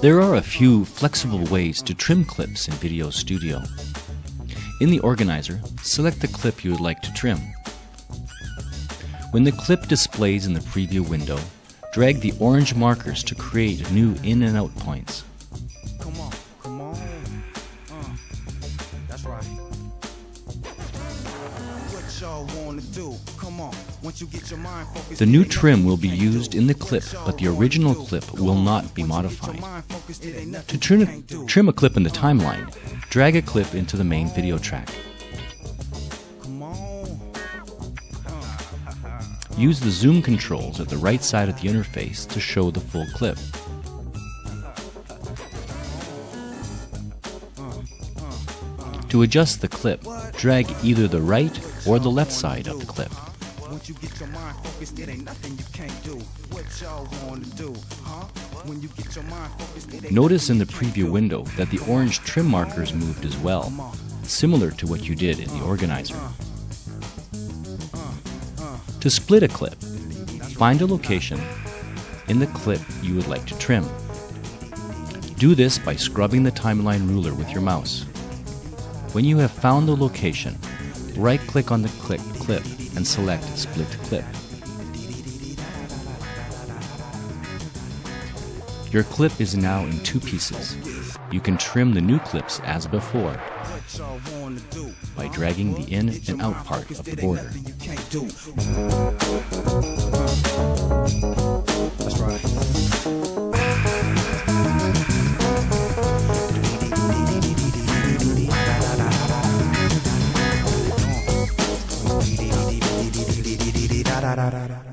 There are a few flexible ways to trim clips in Video Studio. In the organizer, select the clip you would like to trim. When the clip displays in the preview window, drag the orange markers to create new in and out points. The new trim will be used in the clip, but the original clip will not be modified. To trim a clip in the timeline, drag a clip into the main video track. Use the zoom controls at the right side of the interface to show the full clip. To adjust the clip, drag either the right or the left side of the clip. Notice in the preview window that the orange trim markers moved as well, similar to what you did in the organizer. To split a clip, find a location in the clip you would like to trim. Do this by scrubbing the timeline ruler with your mouse. When you have found the location, right-click on the clip and select Split Clip. Your clip is now in two pieces. You can trim the new clips as before by dragging the in and out part of the border. Da da da da.